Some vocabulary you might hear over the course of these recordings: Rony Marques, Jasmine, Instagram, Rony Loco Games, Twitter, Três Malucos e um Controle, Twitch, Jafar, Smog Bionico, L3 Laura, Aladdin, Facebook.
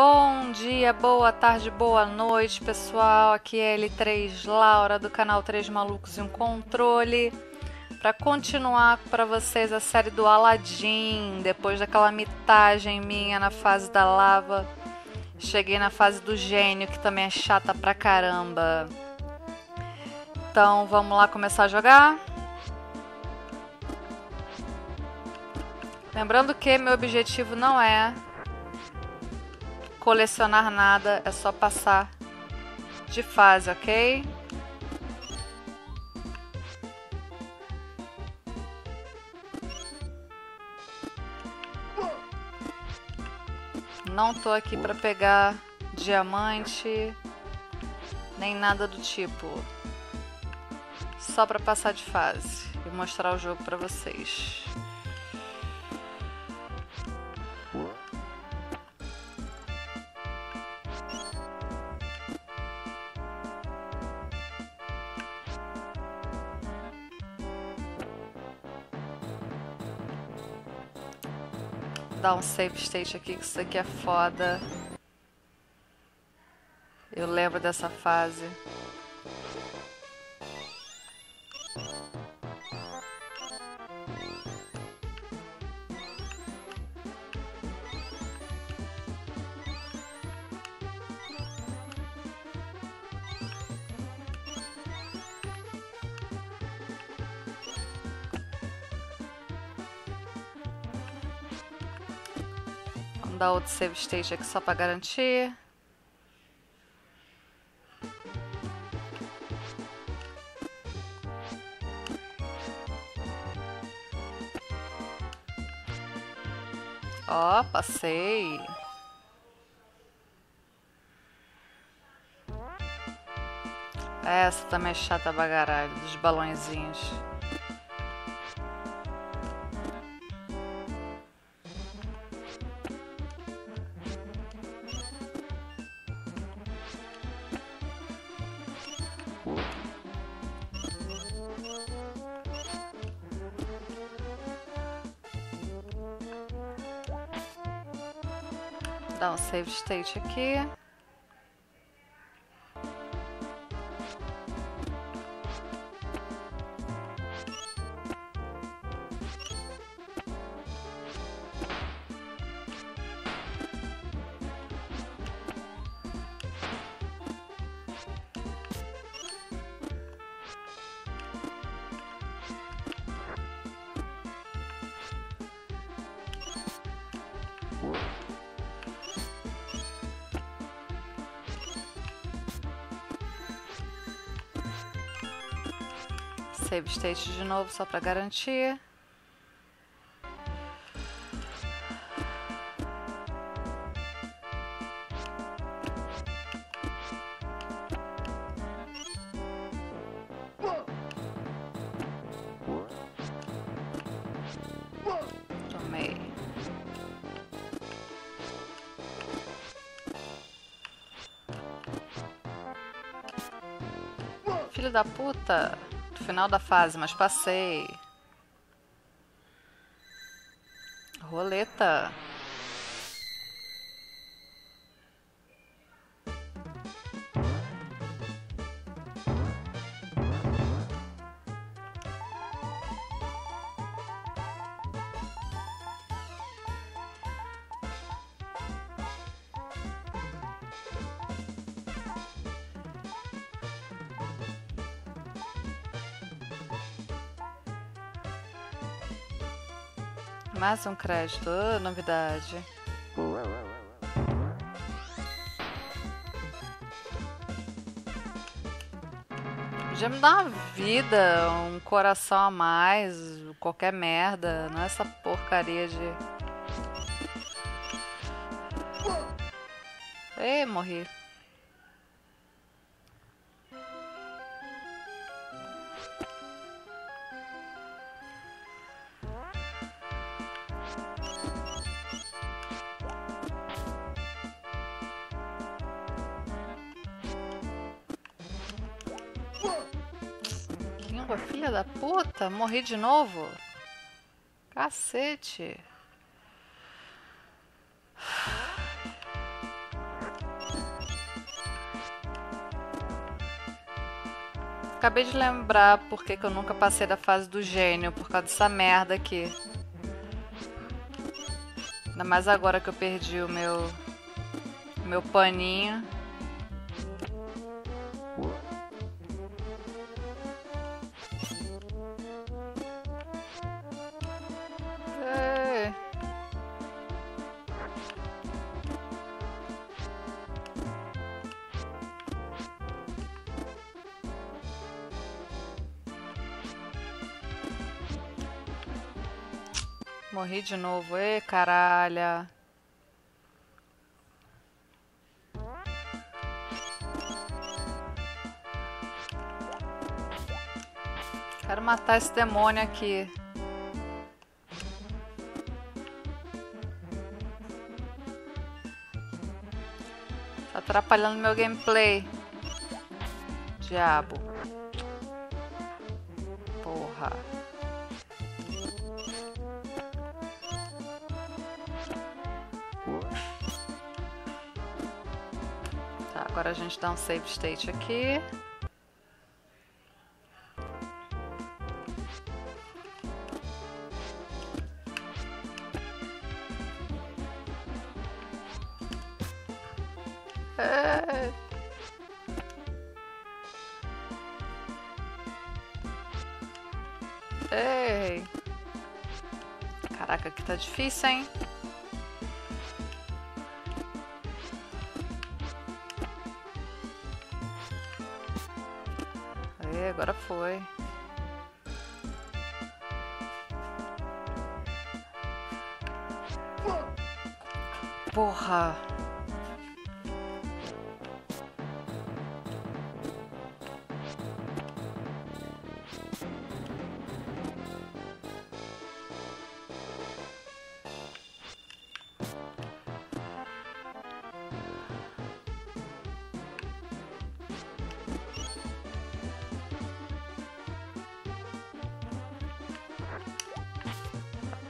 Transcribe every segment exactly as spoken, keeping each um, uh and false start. Bom dia, boa tarde, boa noite, pessoal. Aqui é L três Laura do canal Três Malucos e um Controle, para continuar para vocês a série do Aladdin. Depois daquela mitagem minha na fase da lava, cheguei na fase do gênio, que também é chata pra caramba. Então vamos lá começar a jogar. Lembrando que meu objetivo não é colecionar nada, é só passar de fase, ok? Não tô aqui para pegar diamante, nem nada do tipo. Só para passar de fase e mostrar o jogo para vocês. Dar um save state aqui, que isso aqui é foda. Eu lembro dessa fase. Dar outro save stage aqui só para garantir. Ó, passei. Essa também é chata pra caralho, dos balõezinhos. Dá um save state aqui. Save state de novo, só para garantir. Tomei. Filho da puta. Final da fase, mas passei. Roleta. Mais um crédito, oh, novidade. Podia me dar uma vida, um coração a mais, qualquer merda, não é essa porcaria de... Ei, morri. Filha da puta, morri de novo. Cacete. Acabei de lembrar porque que eu nunca passei da fase do gênio, por causa dessa merda aqui. Ainda mais agora que eu perdi o meu, o meu paninho. Morri de novo, ei caralho. Quero matar esse demônio aqui. Tá atrapalhando meu gameplay. Diabo. Porra. Agora a gente dá um save state aqui. É. Ei. Caraca, aqui tá difícil, hein? Agora foi. Porra.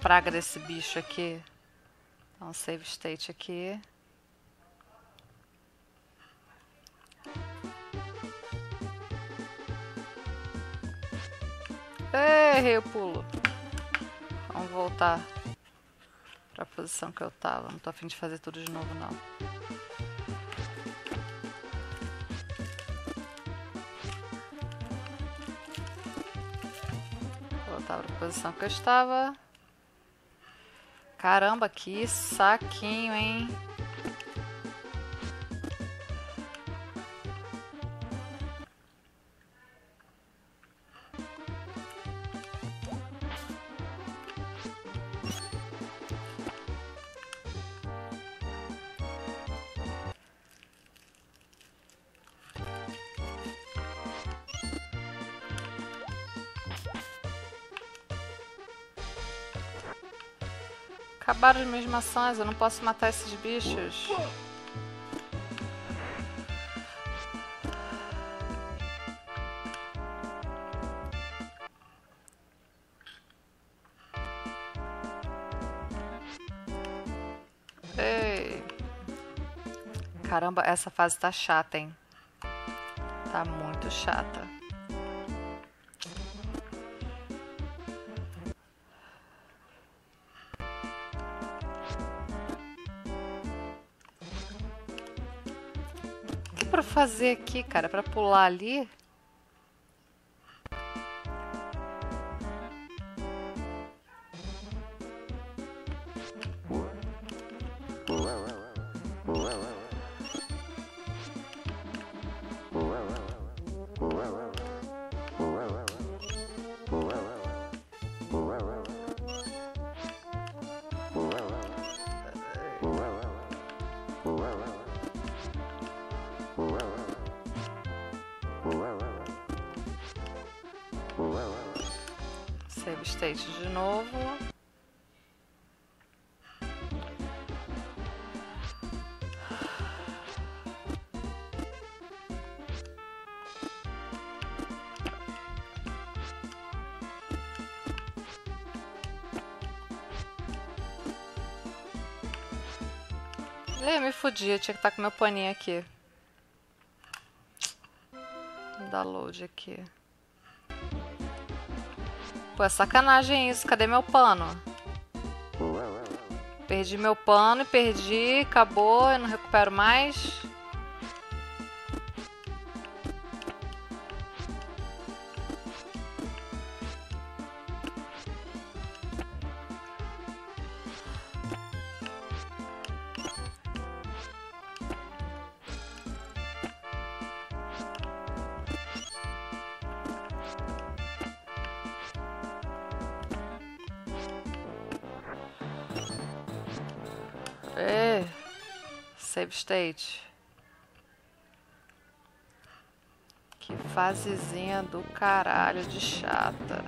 Praga desse bicho aqui. Dá um save state aqui. Errei o pulo. Vamos voltar pra posição que eu tava. Não tô a fim de fazer tudo de novo, não. Vou voltar pra posição que eu estava. Caramba, que saquinho, hein? Acabaram as minhas maçãs, eu não posso matar esses bichos. Ei. Caramba, essa fase tá chata, hein? Tá muito chata. Pra fazer aqui, cara, pra pular ali. Save state de novo. Eu me fudi, eu tinha que estar com meu paninho aqui. Download aqui. Pô, é sacanagem isso. Cadê meu pano? Perdi meu pano e perdi. Acabou, eu não recupero mais. É. Save state. Que fasezinha do caralho de chata.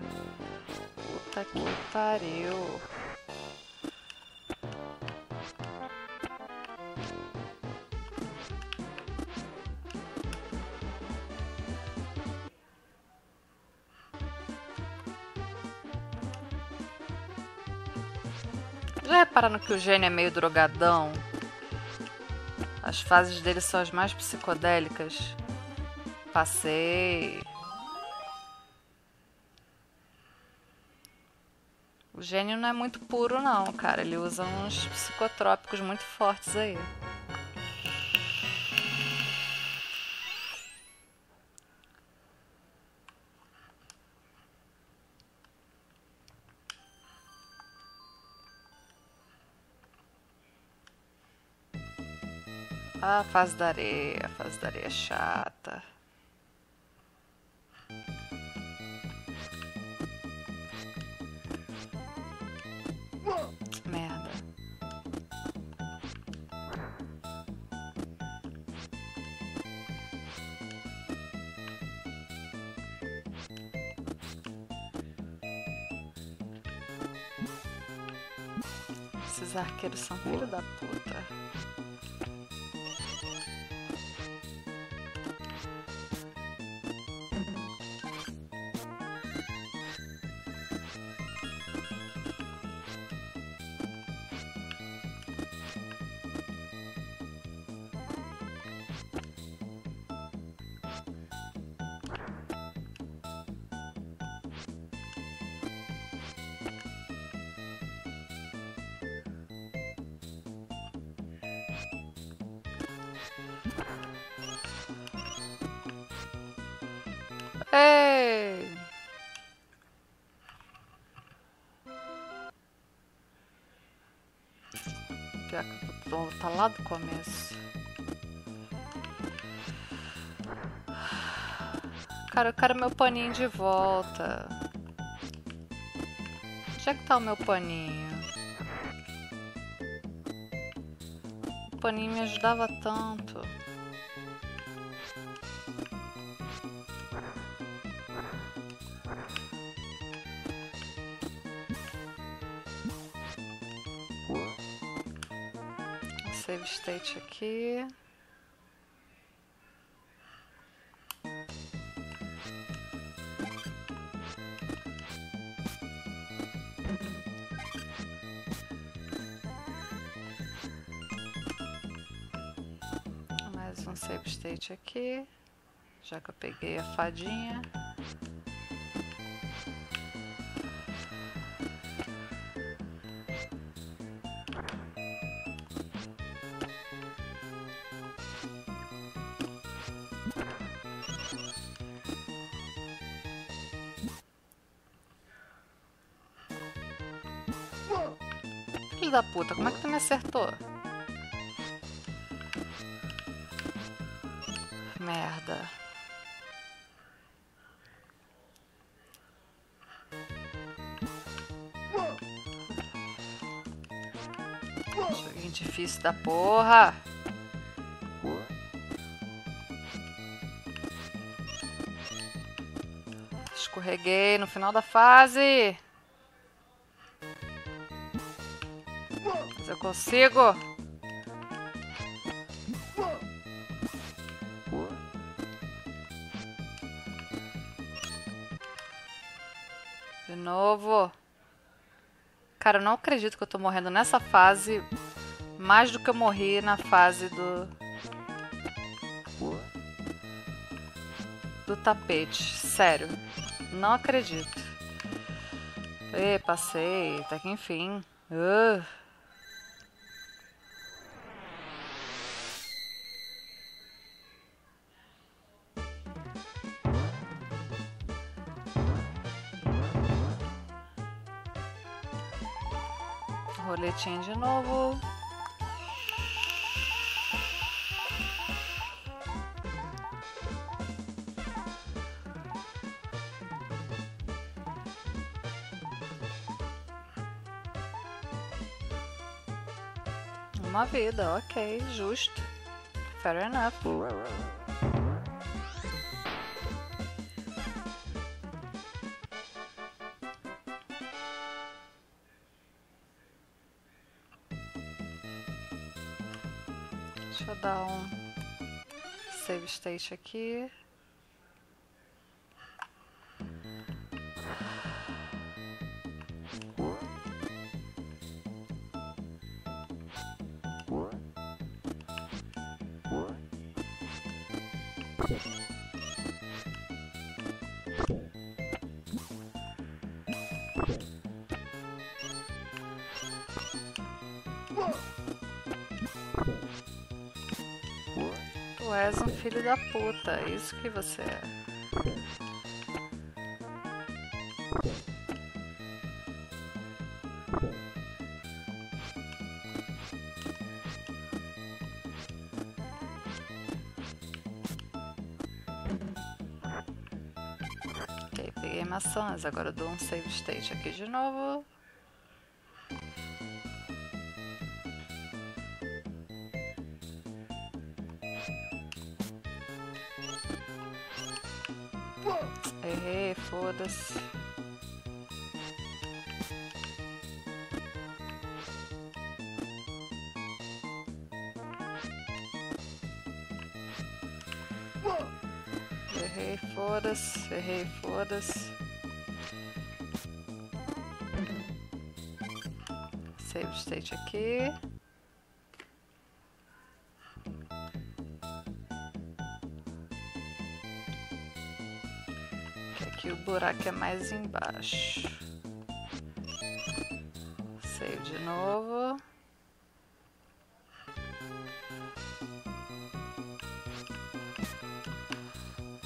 Puta que pariu. Parando que o gênio é meio drogadão. As fases dele são as mais psicodélicas. Passei. O gênio não é muito puro não, cara. Ele usa uns psicotrópicos muito fortes aí. Ah, fase da areia, fase da areia chata. Merda. Esses arqueiros são filho da puta. Ei! Pior que eu vou voltar lá do começo. Cara, eu quero meu paninho de volta. Onde é que tá o meu paninho? O paninho me ajudava tanto. Save state aqui. Mais um save state aqui, já que eu peguei a fadinha. Filho da puta, como é que tu me acertou? Merda. Joguinho difícil da porra. Escorreguei no final da fase. Eu consigo. De novo. Cara, eu não acredito que eu tô morrendo nessa fase mais do que eu morri na fase do do tapete. Sério, não acredito. Ê, passei, até que enfim. Uh. Roletinha de novo. Uma vida, ok, justo. Fair enough. Deixa eu dar um save state aqui. Tu és um filho da puta, é isso que você é. Ok, peguei maçãs, agora eu dou um save state aqui de novo. Errei, foda-se. Errei, foda-se, errei, foda-se. Save state aqui. Aqui o buraco é mais embaixo. Save de novo.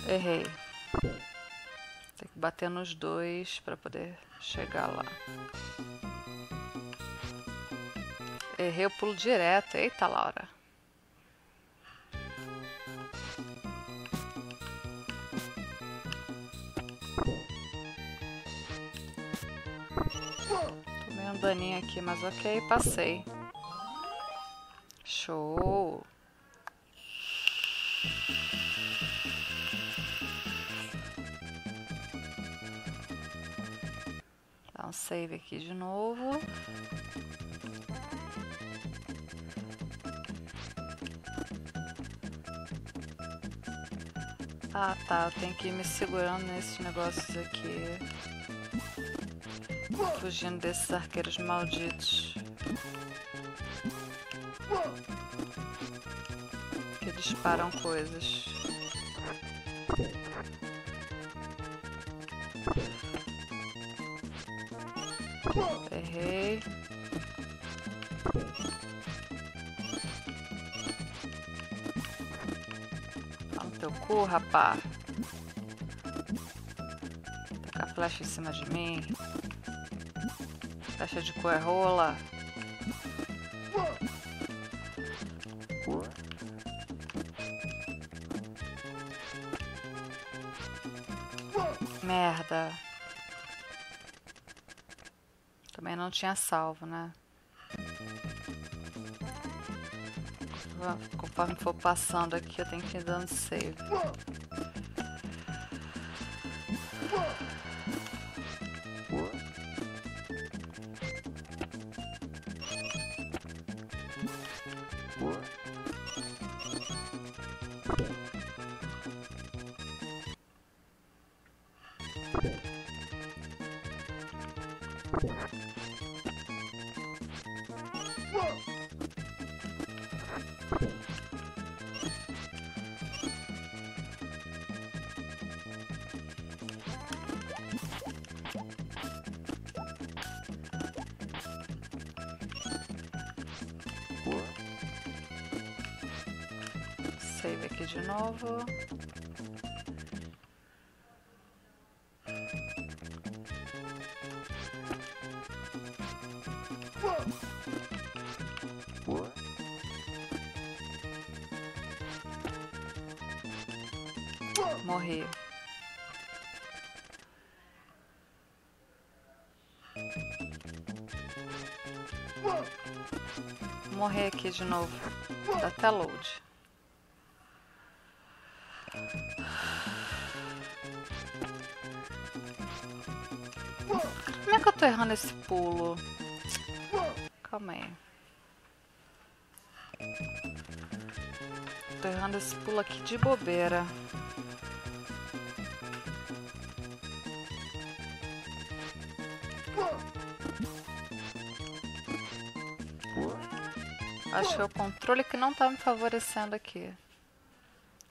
Errei. Tem que bater nos dois para poder chegar lá. Errei o pulo direto. Eita, Laura. Tomei um daninho aqui, mas ok, passei. Show! Dá um save aqui de novo. Ah, tá, eu tenho que ir me segurando nesses negócios aqui. Fugindo desses arqueiros malditos. Que disparam coisas. Errei. Dá no teu cu, rapá. Tacar a flecha em cima de mim. Flecha de cu é rola. Merda. Também não tinha salvo, né? Conforme for passando aqui, eu tenho que ir dando save. save aqui de novo. Morri. Morrer aqui de novo. Dá até load. Como é que eu tô errando esse pulo? Calma aí. Tô errando esse pulo aqui de bobeira. Acho que é o controle que não tá me favorecendo aqui.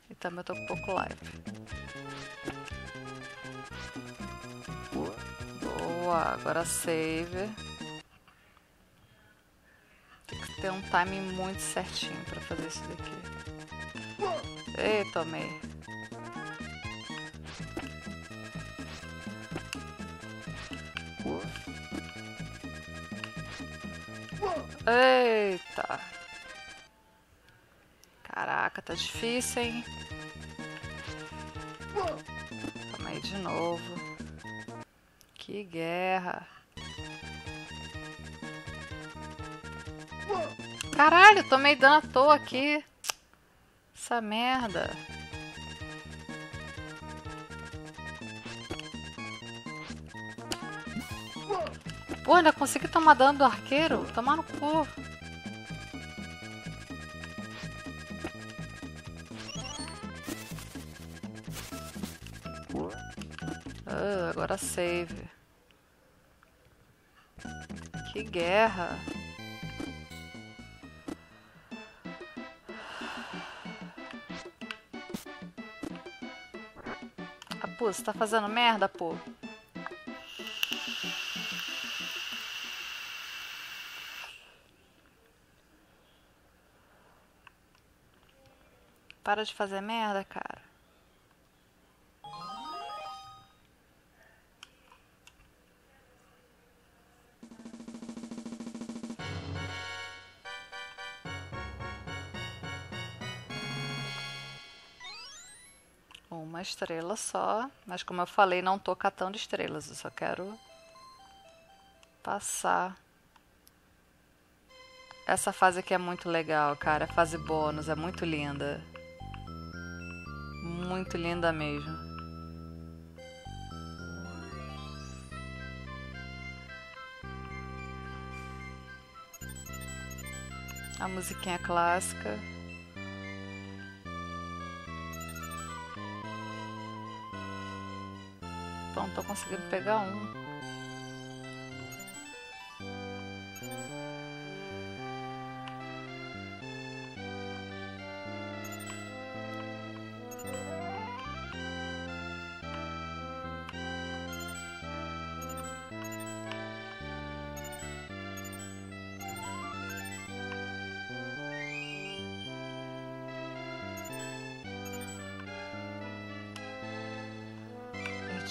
E também eu tô com pouco live. Boa, agora save. Tem que ter um timing muito certinho pra fazer isso daqui. Ei, tomei. Eita. Caraca, tá difícil, hein? Calma aí de novo. Que guerra. Caralho, tomei dano à toa aqui. Essa merda. Pô, ainda consegui tomar dano do arqueiro? Tomar no cu. Ah, agora save. Que guerra. Ah, pô, você tá fazendo merda, pô. Para de fazer merda, cara. Uma estrela só. Mas como eu falei, não tô catando estrelas. Eu só quero passar. Essa fase aqui é muito legal, cara. A fase bônus é muito linda. Muito linda mesmo. A musiquinha clássica. Bom, tô conseguindo pegar um.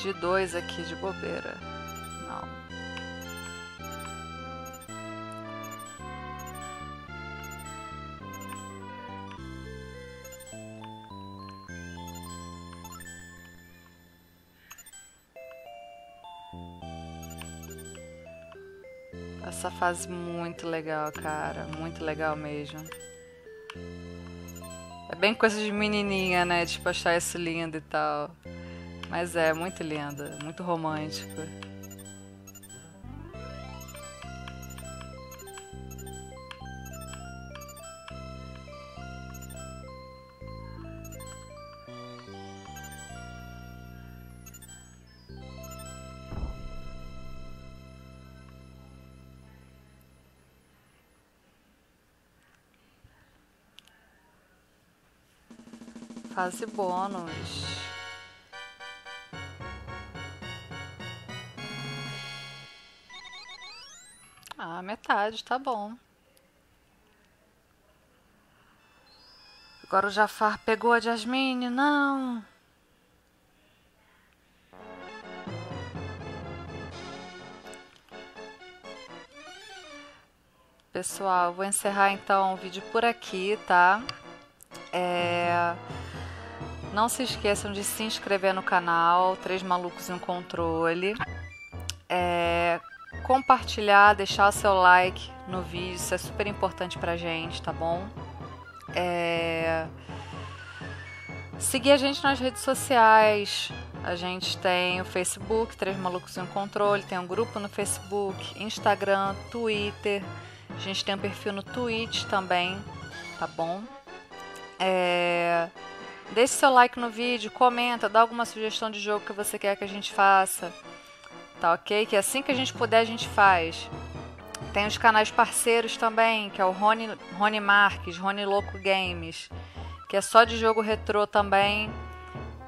De dois aqui de bobeira. Não. Essa fase muito legal, cara. Muito legal mesmo. É bem coisa de menininha, né? Tipo, achar isso lindo e tal. Mas é muito linda, muito romântica. Fase bônus. Ah, metade, tá bom. Agora o Jafar pegou a Jasmine, não. Pessoal, vou encerrar então o vídeo por aqui, tá? É... Não se esqueçam de se inscrever no canal Três Malucos e um Controle. É... Compartilhar, deixar o seu like no vídeo, isso é super importante pra gente, tá bom? É... Seguir a gente nas redes sociais. A gente tem o Facebook, Três Malucos e um Controle, tem um grupo no Facebook, Instagram, Twitter... A gente tem um perfil no Twitch também, tá bom? É... Deixe seu like no vídeo, comenta, dá alguma sugestão de jogo que você quer que a gente faça. Tá ok? Que assim que a gente puder, a gente faz. Tem os canais parceiros também, que é o Rony, Rony Marques, Rony Loco Games, que é só de jogo retrô também.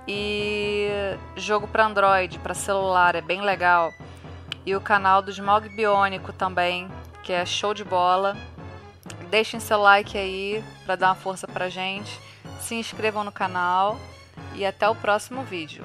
E jogo para Android, para celular, é bem legal. E o canal do Smog Bionico também, que é show de bola. Deixem seu like aí para dar uma força pra gente. Se inscrevam no canal e até o próximo vídeo.